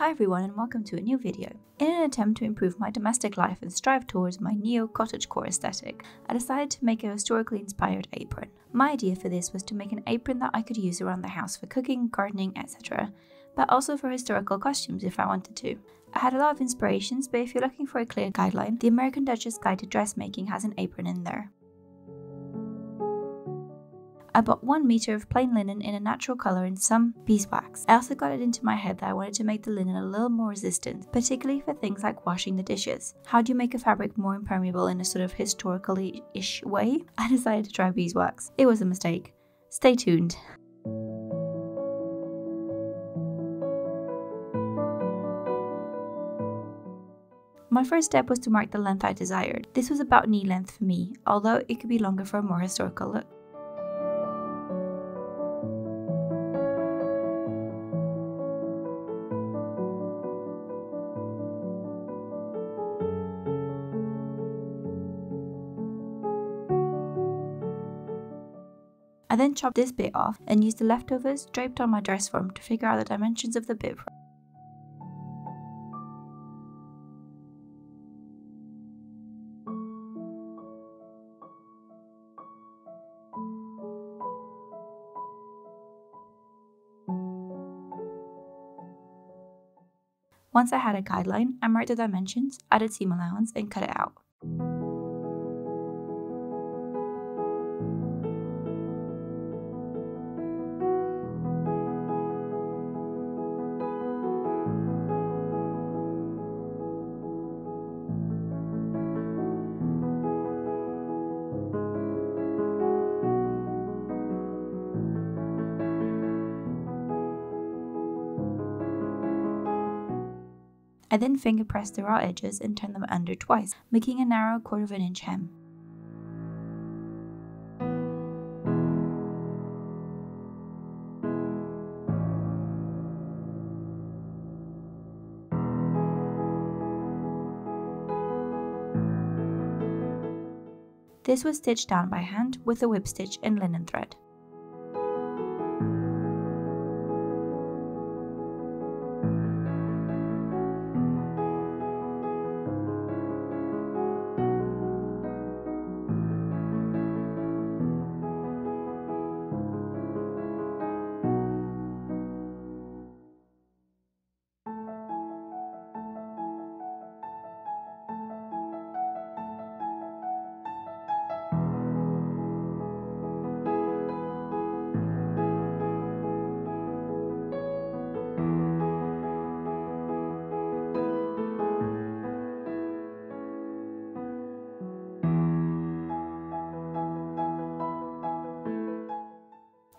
Hi everyone and welcome to a new video. In an attempt to improve my domestic life and strive towards my neo-cottagecore aesthetic, I decided to make a historically inspired apron. My idea for this was to make an apron that I could use around the house for cooking, gardening, etc. but also for historical costumes if I wanted to. I had a lot of inspirations, but if you're looking for a clear guideline, the American Duchess Guide to Dressmaking has an apron in there. I bought 1 meter of plain linen in a natural colour and some beeswax. I also got it into my head that I wanted to make the linen a little more resistant, particularly for things like washing the dishes. How do you make a fabric more impermeable in a sort of historically-ish way? I decided to try beeswax. It was a mistake. Stay tuned. My first step was to mark the length I desired. This was about knee length for me, although it could be longer for a more historical look. I then chopped this bit off and used the leftovers draped on my dress form to figure out the dimensions of the bib. Once I had a guideline, I marked the dimensions, added seam allowance, and cut it out. I then finger pressed the raw edges and turned them under twice, making a narrow 1/4 inch hem. This was stitched down by hand with a whip stitch and linen thread.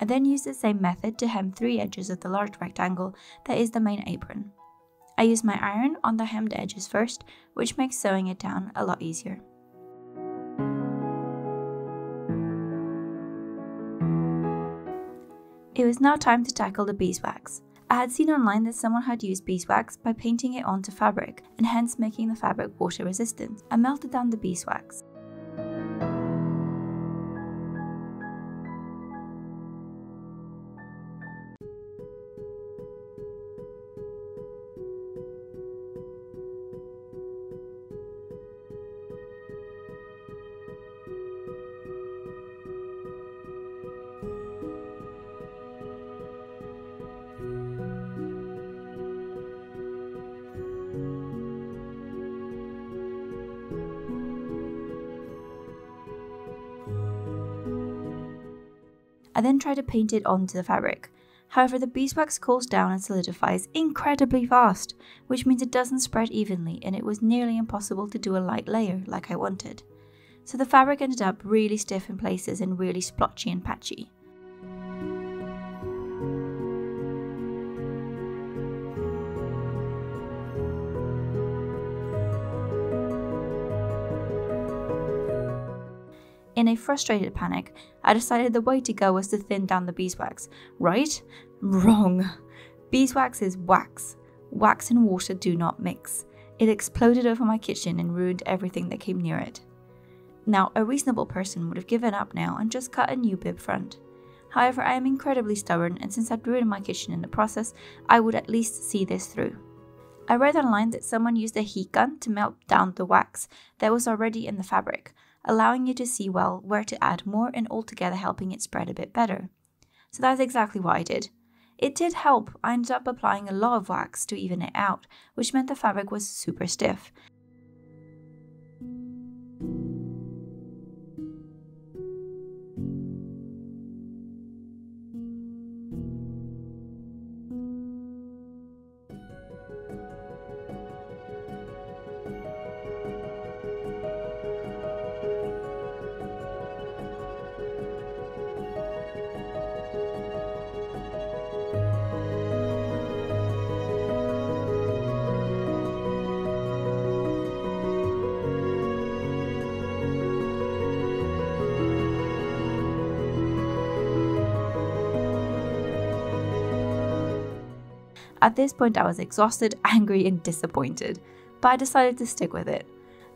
I then used the same method to hem 3 edges of the large rectangle that is the main apron. I used my iron on the hemmed edges first, which makes sewing it down a lot easier. It was now time to tackle the beeswax. I had seen online that someone had used beeswax by painting it onto fabric and hence making the fabric water resistant. I melted down the beeswax. I then tried to paint it onto the fabric. However, the beeswax cools down and solidifies incredibly fast, which means it doesn't spread evenly and it was nearly impossible to do a light layer like I wanted. So the fabric ended up really stiff in places and really splotchy and patchy. In a frustrated panic, I decided the way to go was to thin down the beeswax, right? Wrong. Beeswax is wax. Wax and water do not mix. It exploded over my kitchen and ruined everything that came near it. Now, a reasonable person would have given up now and just cut a new bib front. However, I am incredibly stubborn, and since I'd ruined my kitchen in the process, I would at least see this through. I read online that someone used a heat gun to melt down the wax that was already in the fabric, allowing you to see well where to add more and altogether helping it spread a bit better. So that's exactly what I did. It did help. I ended up applying a lot of wax to even it out, which meant the fabric was super stiff. At this point I was exhausted, angry and disappointed, but I decided to stick with it.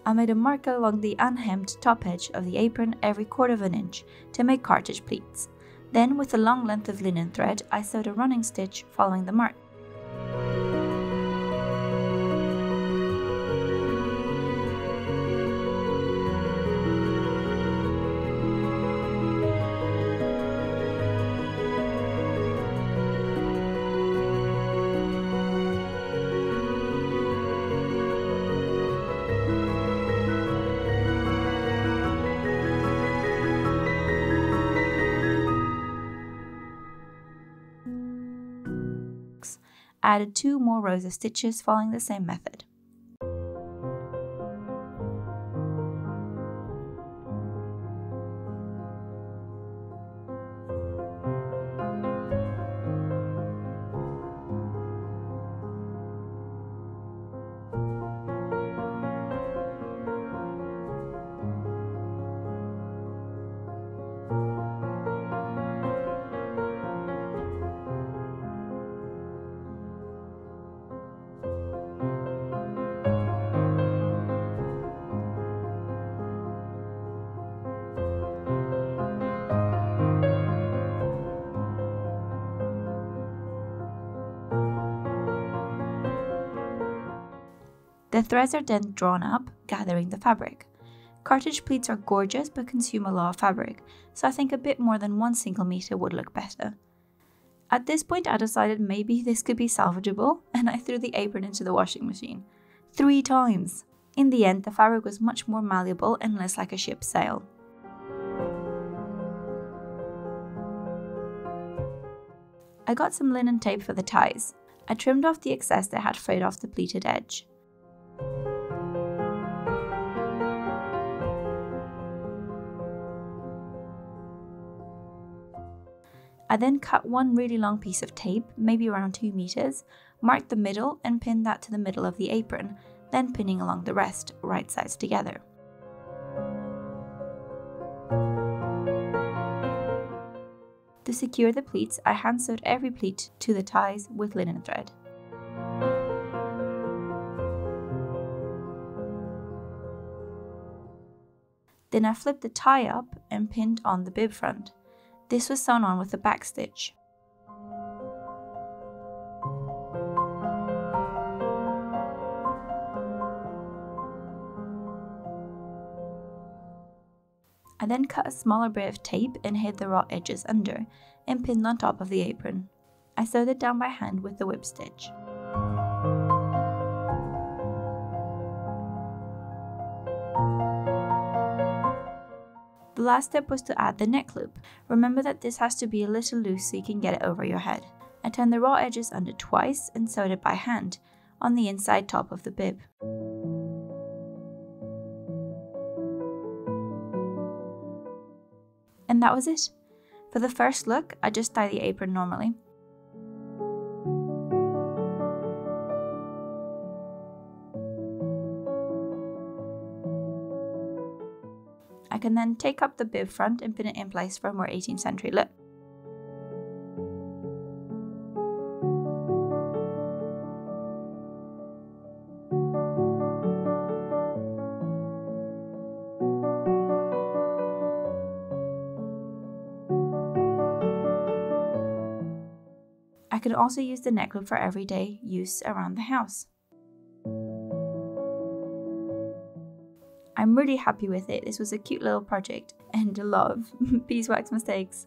I made a marker along the unhemmed top edge of the apron every 1/4 inch to make cartridge pleats. Then with a long length of linen thread I sewed a running stitch following the mark. I added 2 more rows of stitches following the same method. The threads are then drawn up, gathering the fabric. Cartridge pleats are gorgeous but consume a lot of fabric, so I think a bit more than 1 single meter would look better. At this point I decided maybe this could be salvageable, and I threw the apron into the washing machine. 3 times! In the end, the fabric was much more malleable and less like a ship's sail. I got some linen tape for the ties. I trimmed off the excess that had frayed off the pleated edge. I then cut 1 really long piece of tape, maybe around 2 meters, marked the middle and pinned that to the middle of the apron, then pinning along the rest, right sides together. To secure the pleats, I hand sewed every pleat to the ties with linen thread. Then I flipped the tie up and pinned on the bib front. This was sewn on with a back stitch. I then cut a smaller bit of tape and hid the raw edges under, and pinned on top of the apron. I sewed it down by hand with the whip stitch. The last step was to add the neck loop. Remember that this has to be a little loose so you can get it over your head. I turned the raw edges under twice and sewed it by hand, on the inside top of the bib. And that was it. For the first look, I just tie the apron normally. I can then take up the bib front and pin it in place for a more 18th century look. I can also use the neck loop for everyday use around the house. I'm really happy with it. This was a cute little project and a lot of beeswax mistakes.